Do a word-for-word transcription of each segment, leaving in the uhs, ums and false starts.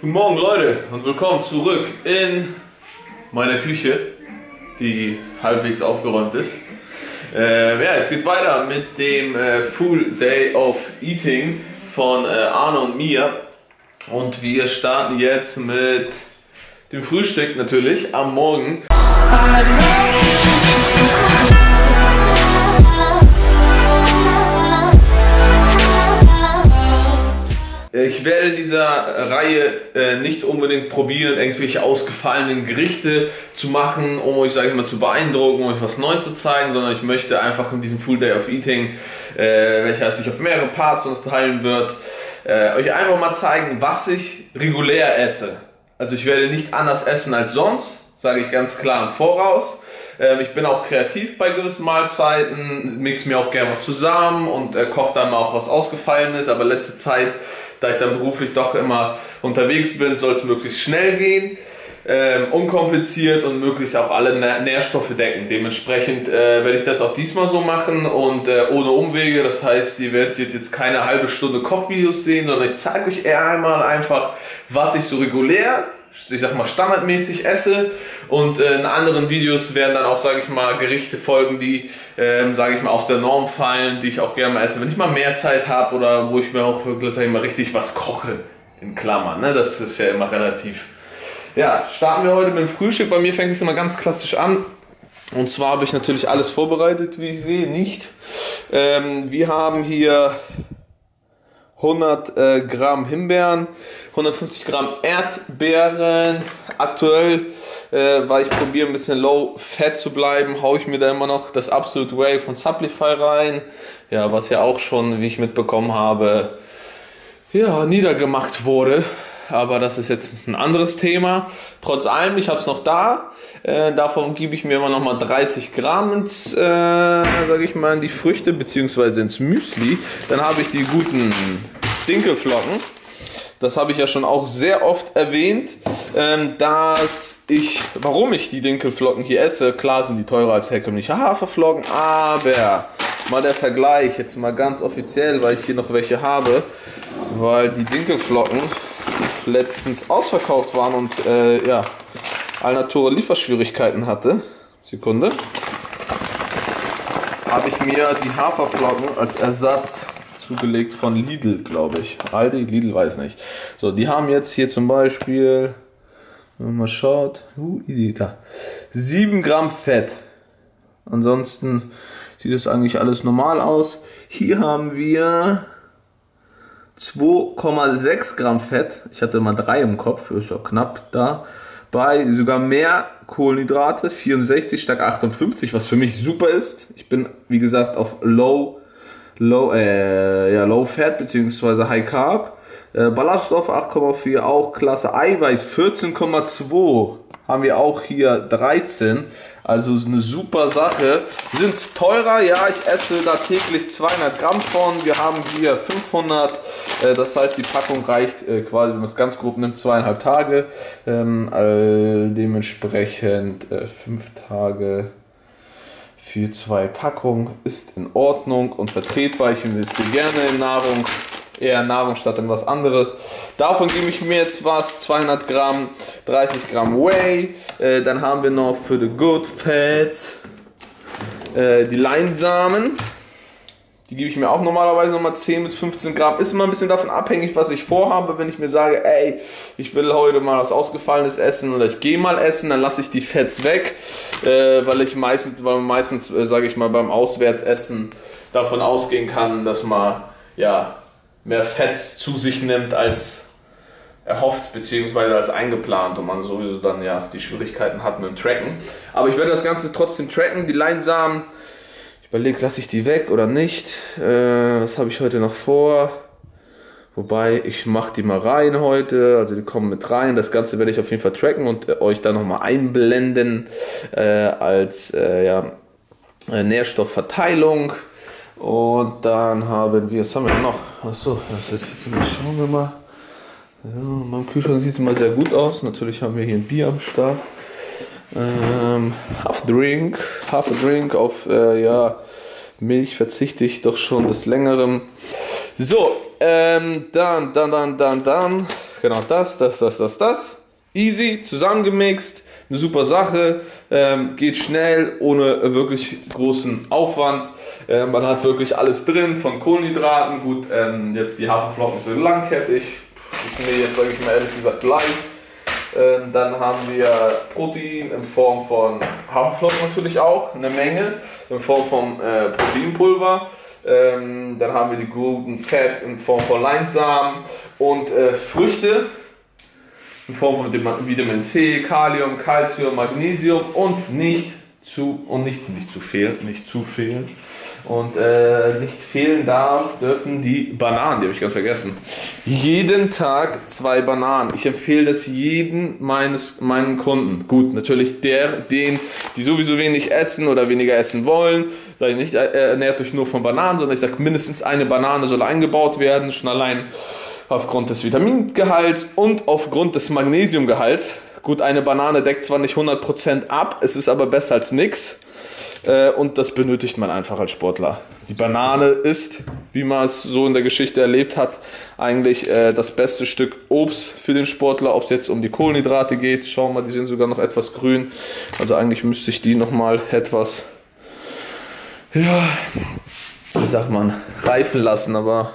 Guten Morgen Leute und willkommen zurück in meiner Küche, die halbwegs aufgeräumt ist. Äh, ja, es geht weiter mit dem äh, Full Day of Eating von äh, Arne und mir. Und wir starten jetzt mit dem Frühstück natürlich am Morgen. Ich werde in dieser Reihe äh, nicht unbedingt probieren, irgendwelche ausgefallenen Gerichte zu machen, um euch, sage ich mal, zu beeindrucken, um euch was Neues zu zeigen, sondern ich möchte einfach in diesem Full Day of Eating, äh, welcher sich auf mehrere Parts unterteilen wird, äh, euch einfach mal zeigen, was ich regulär esse. Also ich werde nicht anders essen als sonst, sage ich ganz klar im Voraus. Ich bin auch kreativ bei gewissen Mahlzeiten, mix mir auch gerne was zusammen und äh, koche dann mal auch was Ausgefallenes. Aber letzte Zeit, da ich dann beruflich doch immer unterwegs bin, soll es möglichst schnell gehen, ähm, unkompliziert und möglichst auch alle Nä Nährstoffe decken. Dementsprechend äh, werde ich das auch diesmal so machen und äh, ohne Umwege. Das heißt, ihr werdet jetzt keine halbe Stunde Kochvideos sehen, sondern ich zeige euch eher einmal einfach, was ich so regulär, ich sag mal, standardmäßig esse, und äh, in anderen Videos werden dann auch, sage ich mal, Gerichte folgen, die, äh, sage ich mal, aus der Norm fallen, die ich auch gerne mal esse, wenn ich mal mehr Zeit habe oder wo ich mir auch wirklich, sage ich mal, richtig was koche, in Klammern, ne? Das ist ja immer relativ. Ja, starten wir heute mit dem Frühstück. Bei mir fängt es immer ganz klassisch an. Und zwar habe ich natürlich alles vorbereitet, wie ich sehe, nicht. Ähm, wir haben hier hundert äh, Gramm Himbeeren, hundertfünfzig Gramm Erdbeeren. Aktuell, äh, weil ich probiere ein bisschen low fat zu bleiben, haue ich mir da immer noch das Absolute Whey von Supplify rein. Ja, was ja auch schon, wie ich mitbekommen habe, ja, niedergemacht wurde. Aber das ist jetzt ein anderes Thema. Trotz allem, ich habe es noch da. Äh, davon gebe ich mir immer noch mal dreißig Gramm ins, äh, sage ich mal, in die Früchte bzw. ins Müsli. Dann habe ich die guten Dinkelflocken. Das habe ich ja schon auch sehr oft erwähnt, ähm, dass ich, warum ich die Dinkelflocken hier esse. Klar sind die teurer als herkömmliche Haferflocken, aber mal der Vergleich jetzt mal ganz offiziell, weil ich hier noch welche habe, weil die Dinkelflocken letztens ausverkauft waren und äh, ja, Alnatura Lieferschwierigkeiten hatte. Sekunde. Habe ich mir die Haferflocken als Ersatz zugelegt von Lidl, glaube ich. Aldi, Lidl, weiß nicht. So, die haben jetzt hier zum Beispiel, wenn man mal schaut, uh, easy, da, sieben Gramm Fett. Ansonsten sieht das eigentlich alles normal aus. Hier haben wir zwei Komma sechs Gramm Fett, ich hatte immer drei im Kopf, ist ja knapp da, bei sogar mehr Kohlenhydrate, vierundsechzig statt achtundfünfzig, was für mich super ist. Ich bin, wie gesagt, auf Low, low, äh, ja, low Fat bzw. High Carb. Äh, Ballaststoff acht Komma vier, auch klasse. Eiweiß vierzehn Komma zwei, haben wir auch hier dreizehn, also ist eine super Sache. Sind es teurer? Ja, ich esse da täglich zweihundert Gramm von. Wir haben hier fünfhundert, äh, das heißt, die Packung reicht äh, quasi, wenn man es ganz grob nimmt, zweieinhalb Tage. Ähm, äh, dementsprechend äh, fünf Tage für zwei Packungen ist in Ordnung und vertretbar. Ich investiere gerne in Nahrung, eher Nahrung statt in was anderes. Davon gebe ich mir jetzt was, zweihundert Gramm, dreißig Gramm Whey. Äh, dann haben wir noch für the good fat äh, die Leinsamen. Die gebe ich mir auch normalerweise nochmal zehn bis fünfzehn Gramm. Ist immer ein bisschen davon abhängig, was ich vorhabe. Wenn ich mir sage, ey, ich will heute mal was Ausgefallenes essen oder ich gehe mal essen, dann lasse ich die Fats weg, äh, weil ich meistens, weil man meistens, äh, sage ich mal, beim Auswärtsessen davon ausgehen kann, dass man, ja, mehr Fetts zu sich nimmt als erhofft bzw. als eingeplant und man sowieso dann ja die Schwierigkeiten hat mit dem Tracken. Aber ich werde das Ganze trotzdem tracken. Die Leinsamen, ich überlege, lasse ich die weg oder nicht. Äh, was habe ich heute noch vor? Wobei, ich mache die mal rein heute, also die kommen mit rein. Das Ganze werde ich auf jeden Fall tracken und äh, euch dann nochmal einblenden äh, als äh, ja, äh, Nährstoffverteilung. Und dann haben wir, was haben wir noch? Achso, schauen wir mal. Ja, in meinem Kühlschrank sieht es immer sehr gut aus. Natürlich haben wir hier ein Bier am Start. Ähm, half Drink, half a Drink auf äh, ja, Milch verzichte ich doch schon des Längeren. So, ähm, dann, dann, dann, dann, dann genau das, das, das, das, das. Easy, zusammengemixt, eine super Sache, ähm, geht schnell, ohne wirklich großen Aufwand. Äh, man hat wirklich alles drin, von Kohlenhydraten, gut, ähm, jetzt die Haferflocken sind langkettig, ist mir jetzt, sage ich mal ehrlich gesagt, gleich. Ähm, dann haben wir Protein in Form von Haferflocken natürlich auch, eine Menge, in Form von äh, Proteinpulver. Ähm, dann haben wir die guten Fats in Form von Leinsamen und äh, Früchte. In Form von Vitamin C, Kalium, Calcium, Magnesium und nicht zu und nicht, nicht zu fehlen, nicht zu fehlen und äh, nicht fehlen darf dürfen die Bananen, die habe ich ganz vergessen. Jeden Tag zwei Bananen. Ich empfehle das jedem meines meinen Kunden. Gut, natürlich der, den, die sowieso wenig essen oder weniger essen wollen, sage ich nicht, ernährt euch nur von Bananen, sondern ich sage mindestens eine Banane soll eingebaut werden, schon allein aufgrund des Vitamingehalts und aufgrund des Magnesiumgehalts. Gut, eine Banane deckt zwar nicht hundert Prozent ab, es ist aber besser als nichts. Äh, und das benötigt man einfach als Sportler. Die Banane ist, wie man es so in der Geschichte erlebt hat, eigentlich äh, das beste Stück Obst für den Sportler. Ob es jetzt um die Kohlenhydrate geht, schauen wir mal, die sind sogar noch etwas grün. Also eigentlich müsste ich die nochmal etwas, ja, wie sagt man, reifen lassen, aber...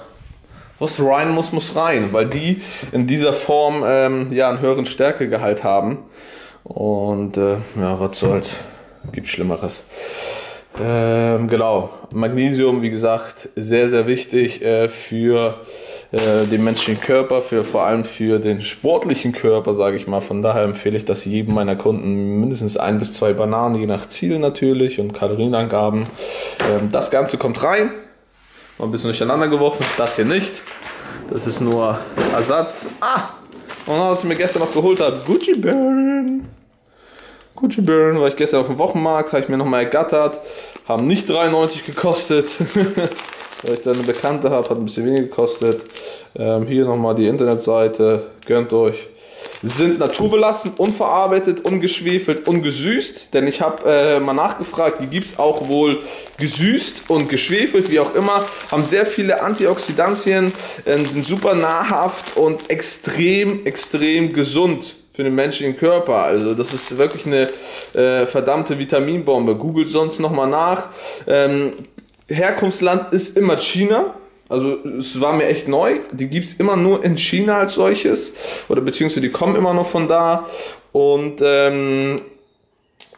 Was rein muss, muss rein, weil die in dieser Form ähm, ja einen höheren Stärkegehalt haben. Und äh, ja, was soll's, gibt Schlimmeres. Ähm, genau, Magnesium, wie gesagt, sehr, sehr wichtig äh, für äh, den menschlichen Körper, für, vor allem für den sportlichen Körper, sage ich mal. Von daher empfehle ich, dass jedem meiner Kunden mindestens ein bis zwei Bananen, je nach Ziel natürlich und Kalorienangaben. Ähm, das Ganze kommt rein. Mal ein bisschen durcheinander geworfen, das hier nicht. Das ist nur Ersatz. Ah! Und was ich mir gestern noch geholt habe, Gucci Burn. Gucci Burn, weil ich gestern auf dem Wochenmarkt, habe ich mir nochmal ergattert. Haben nicht dreiundneunzig gekostet. Weil ich da eine Bekannte habe, hat ein bisschen weniger gekostet. Ähm, hier nochmal die Internetseite, gönnt euch. Sind naturbelassen, unverarbeitet, ungeschwefelt, ungesüßt, denn ich habe äh, mal nachgefragt, die gibt es auch wohl gesüßt und geschwefelt, wie auch immer, haben sehr viele Antioxidantien, äh, sind super nahrhaft und extrem, extrem gesund für den menschlichen Körper. Also das ist wirklich eine äh, verdammte Vitaminbombe. Googelt sonst nochmal nach. Ähm, Herkunftsland ist immer China. Also es war mir echt neu, die gibt es immer nur in China als solches oder beziehungsweise die kommen immer noch von da und ähm,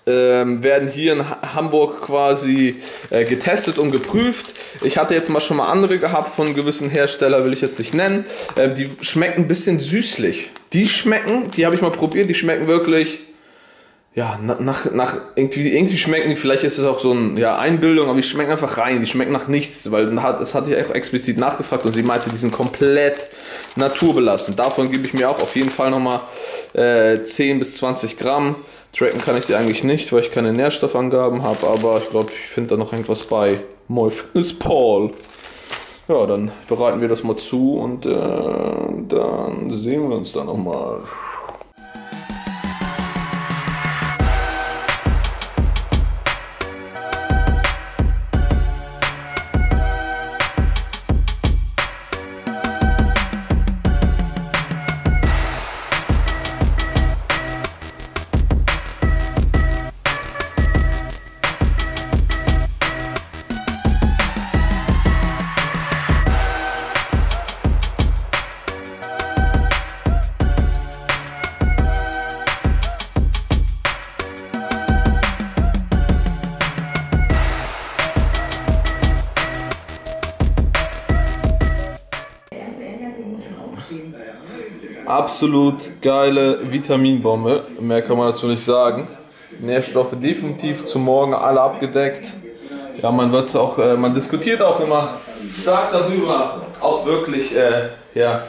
ähm, werden hier in Hamburg quasi äh, getestet und geprüft. Ich hatte jetzt mal schon mal andere gehabt von gewissen Herstellern, will ich jetzt nicht nennen, äh, die schmecken ein bisschen süßlich. Die schmecken, die habe ich mal probiert, die schmecken wirklich... Ja, nach, nach irgendwie, irgendwie schmecken, vielleicht ist es auch so eine ja, Einbildung, aber die schmecken einfach rein, die schmecken nach nichts, weil das hatte ich auch explizit nachgefragt und sie meinte, die sind komplett naturbelassen. Davon gebe ich mir auch auf jeden Fall nochmal äh, zehn bis zwanzig Gramm. Tracken kann ich die eigentlich nicht, weil ich keine Nährstoffangaben habe, aber ich glaube, ich finde da noch irgendwas bei MyFitnessPal. Ja, dann bereiten wir das mal zu und äh, dann sehen wir uns dann nochmal. Absolut geile Vitaminbombe, mehr kann man dazu nicht sagen. Nährstoffe definitiv zum Morgen alle abgedeckt. Ja, man wird auch, äh, man diskutiert auch immer stark darüber, ob wirklich äh, ja,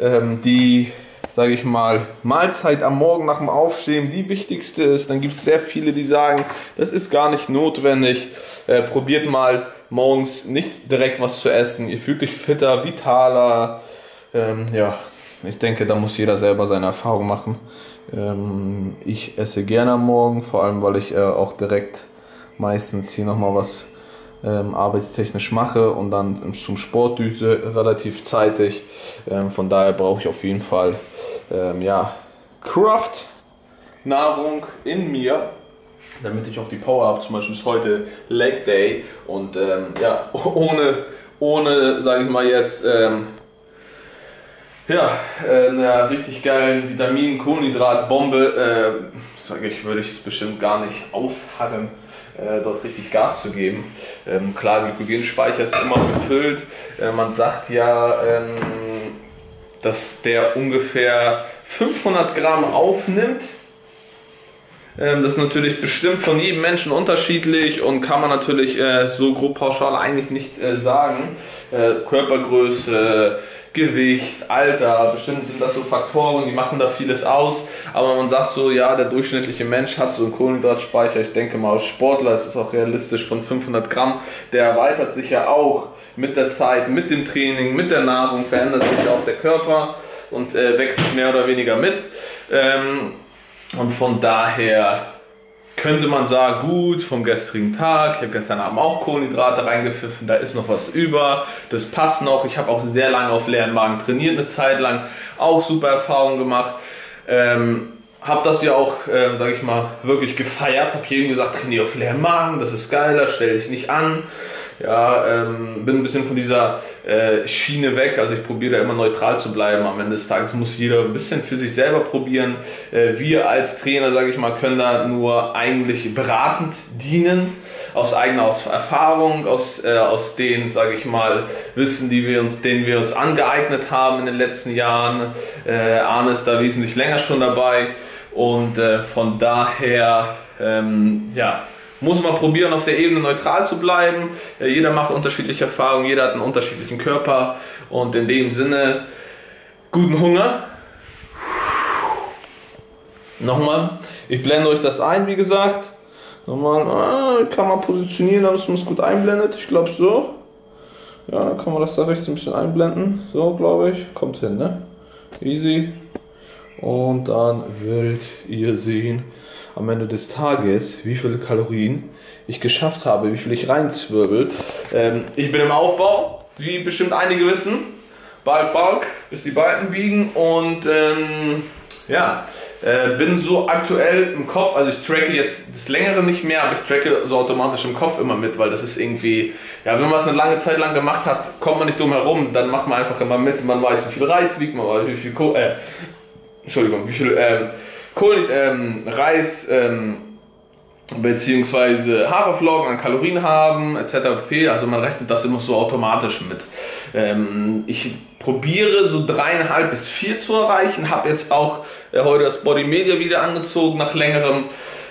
ähm, die, sage ich mal, Mahlzeit am Morgen nach dem Aufstehen die wichtigste ist. Dann gibt es sehr viele, die sagen, das ist gar nicht notwendig. Äh, probiert mal morgens nicht direkt was zu essen. Ihr fühlt euch fitter, vitaler, ähm, ja. Ich denke, da muss jeder selber seine Erfahrung machen. Ähm, ich esse gerne am Morgen, vor allem weil ich äh, auch direkt meistens hier nochmal was ähm, arbeitstechnisch mache und dann zum Sport düse relativ zeitig. Ähm, von daher brauche ich auf jeden Fall ähm, ja, Kraft-Nahrung in mir, damit ich auch die Power habe. Zum Beispiel ist heute Leg Day und ähm, ja, ohne, ohne sage ich mal jetzt, ähm, ja, einer richtig geilen Vitamin-Kohlenhydrat-Bombe, äh, sage ich, würde ich es bestimmt gar nicht ausharren, äh, dort richtig Gas zu geben. Ähm, klar, Glykogenspeicher ist immer gefüllt. Äh, man sagt ja, ähm, dass der ungefähr fünfhundert Gramm aufnimmt. Das ist natürlich bestimmt von jedem Menschen unterschiedlich und kann man natürlich äh, so grob pauschal eigentlich nicht äh, sagen. Äh, Körpergröße, Gewicht, Alter, bestimmt sind das so Faktoren, die machen da vieles aus. Aber man sagt so, ja, der durchschnittliche Mensch hat so einen Kohlenhydratspeicher, ich denke mal als Sportler ist es auch realistisch, von fünfhundert Gramm. Der erweitert sich ja auch mit der Zeit, mit dem Training, mit der Nahrung, verändert sich auch der Körper und äh, wächst mehr oder weniger mit. Ähm, Und von daher könnte man sagen, gut, vom gestrigen Tag, ich habe gestern Abend auch Kohlenhydrate reingepfiffen, da ist noch was über, das passt noch. Ich habe auch sehr lange auf leeren Magen trainiert, eine Zeit lang, auch super Erfahrungen gemacht. Ähm, habe das ja auch, äh, sage ich mal, wirklich gefeiert, habe jedem gesagt, trainiere auf leeren Magen, das ist geiler, stell dich nicht an. Ja, ähm, bin ein bisschen von dieser äh, Schiene weg, also ich probiere da immer neutral zu bleiben. Am Ende des Tages muss jeder ein bisschen für sich selber probieren. Äh, wir als Trainer, sage ich mal, können da nur eigentlich beratend dienen, aus eigener aus Erfahrung, aus, äh, aus den, sage ich mal, Wissen, die wir uns, denen wir uns angeeignet haben in den letzten Jahren. Äh, Arne ist da wesentlich länger schon dabei und äh, von daher, ähm, ja, muss man probieren, auf der Ebene neutral zu bleiben. Jeder macht unterschiedliche Erfahrungen, jeder hat einen unterschiedlichen Körper und in dem Sinne guten Hunger. Nochmal, ich blende euch das ein, wie gesagt. Nochmal, kann man positionieren, damit man es gut einblendet. Ich glaube so. Ja, dann kann man das da rechts ein bisschen einblenden. So, glaube ich. Kommt hin, ne? Easy. Und dann werdet ihr sehen, am Ende des Tages, wie viele Kalorien ich geschafft habe, wie viel ich reinzwirbelt. Ähm, ich bin im Aufbau, wie bestimmt einige wissen. Balk, Balk, bis die Balken biegen und ähm, ja, äh, bin so aktuell im Kopf, also ich tracke jetzt das Längere nicht mehr, aber ich tracke so automatisch im Kopf immer mit, weil das ist irgendwie, ja, wenn man es eine lange Zeit lang gemacht hat, kommt man nicht drum herum, dann macht man einfach immer mit, man weiß, wie viel Reis wiegt, man weiß, wie viel Ko äh, Entschuldigung, wie viel, ähm, Kohlen, ähm, Reis ähm, bzw. Haferflocken an Kalorien haben et cetera pp. Also man rechnet das immer so automatisch mit. Ähm, ich probiere so dreieinhalb bis vier zu erreichen. Habe jetzt auch äh, heute das Body Media wieder angezogen nach längerem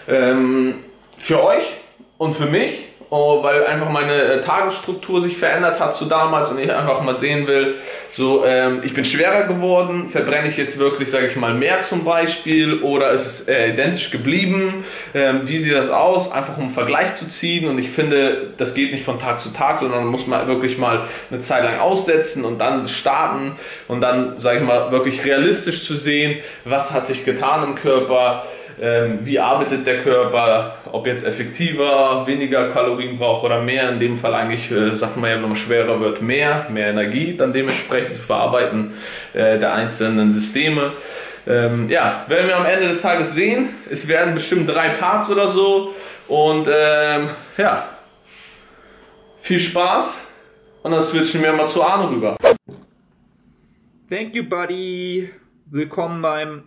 ähm, für euch und für mich, oh, weil einfach meine äh, Tagesstruktur sich verändert hat zu damals und ich einfach mal sehen will, so ähm, ich bin schwerer geworden, verbrenne ich jetzt wirklich, sage ich mal, mehr zum Beispiel oder ist es äh, identisch geblieben, ähm, wie sieht das aus, einfach um einen Vergleich zu ziehen und ich finde, das geht nicht von Tag zu Tag, sondern muss man wirklich mal eine Zeit lang aussetzen und dann starten und dann, sage ich mal, wirklich realistisch zu sehen, was hat sich getan im Körper, Ähm, wie arbeitet der Körper, ob jetzt effektiver, weniger Kalorien braucht oder mehr, in dem Fall eigentlich, äh, sagt man ja, wenn man schwerer wird, mehr, mehr Energie dann dementsprechend zu verarbeiten äh, der einzelnen Systeme. Ähm, ja, werden wir am Ende des Tages sehen, es werden bestimmt drei Parts oder so und ähm, ja, viel Spaß und dann switchen wir mal zu Arno rüber. Thank you, buddy. Willkommen beim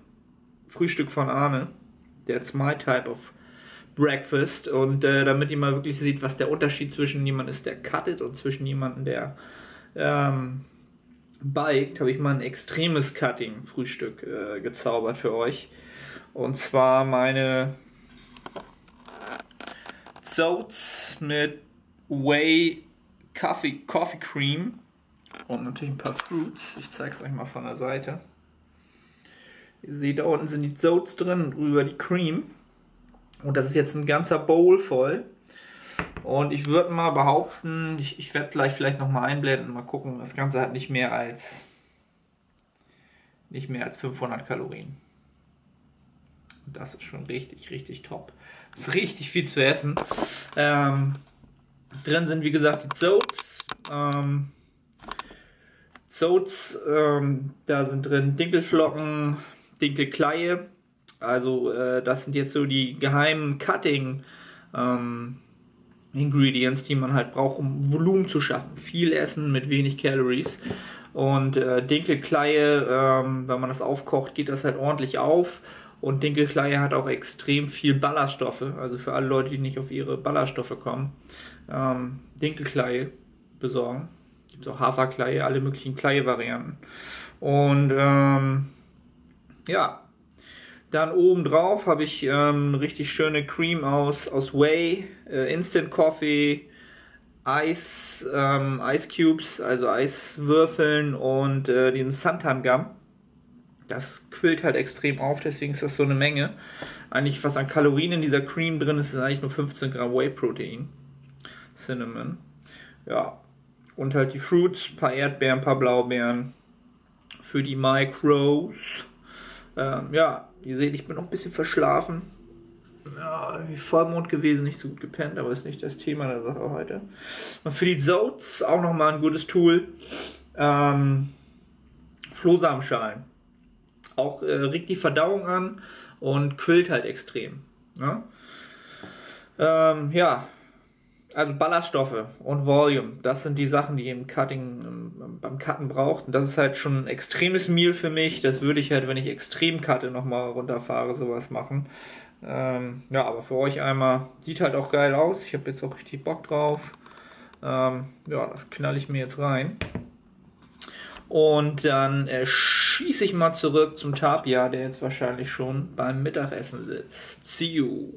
Frühstück von Arne. That's my type of breakfast. Und äh, damit ihr mal wirklich seht, was der Unterschied zwischen jemandem ist, der cuttet und zwischen jemandem, der ähm, biked, habe ich mal ein extremes Cutting-Frühstück äh, gezaubert für euch. Und zwar meine Zoats mit Whey Coffee, Coffee Cream und natürlich ein paar Fruits. Ich zeige es euch mal von der Seite. Ihr seht, da unten sind die Zoats drin und drüber die Cream. Und das ist jetzt ein ganzer Bowl voll. Und ich würde mal behaupten, ich, ich werde gleich vielleicht nochmal einblenden, mal gucken, das Ganze hat nicht mehr als nicht mehr als fünfhundert Kalorien. Und das ist schon richtig, richtig top. Das ist richtig viel zu essen. Ähm, Drin sind, wie gesagt, die Zoats. Ähm, Zoats, ähm, da sind drin Dinkelflocken, Dinkelkleie. Also äh, das sind jetzt so die geheimen Cutting ähm, Ingredients, die man halt braucht, um Volumen zu schaffen. Viel Essen mit wenig Calories. Und äh, Dinkelkleie, ähm, wenn man das aufkocht, geht das halt ordentlich auf. Und Dinkelkleie hat auch extrem viel Ballaststoffe. Also für alle Leute, die nicht auf ihre Ballaststoffe kommen, ähm, Dinkelkleie besorgen. Gibt es auch Haferkleie, alle möglichen Kleie-Varianten. Und ähm, ja, dann obendrauf habe ich ähm, richtig schöne Cream aus, aus Whey, äh, Instant Coffee, Eis, ähm, Ice Cubes, also Eiswürfeln und äh, den Santan-Gum. Das quillt halt extrem auf, deswegen ist das so eine Menge. Eigentlich was an Kalorien in dieser Cream drin ist, ist eigentlich nur fünfzehn Gramm Whey-Protein. Cinnamon. Ja. Und halt die Fruits, ein paar Erdbeeren, ein paar Blaubeeren. Für die Micros. Ähm, ja, ihr seht, ich bin noch ein bisschen verschlafen. Ja, Vollmond gewesen, nicht so gut gepennt, aber ist nicht das Thema der Sache heute. Und für die Zoats auch nochmal ein gutes Tool. Ähm, Flohsamenschalen. Auch äh, regt die Verdauung an und quillt halt extrem. Ne? Ähm, ja, also Ballaststoffe und Volume, das sind die Sachen, die ihr im Cutting, im, beim Cutten braucht. Und das ist halt schon ein extremes Meal für mich. Das würde ich halt, wenn ich extrem cutte, nochmal runterfahre, sowas machen. Ähm, ja, aber für euch einmal, sieht halt auch geil aus. Ich habe jetzt auch richtig Bock drauf. Ähm, ja, das knalle ich mir jetzt rein. Und dann äh, schieße ich mal zurück zum Tapia, der jetzt wahrscheinlich schon beim Mittagessen sitzt. See you!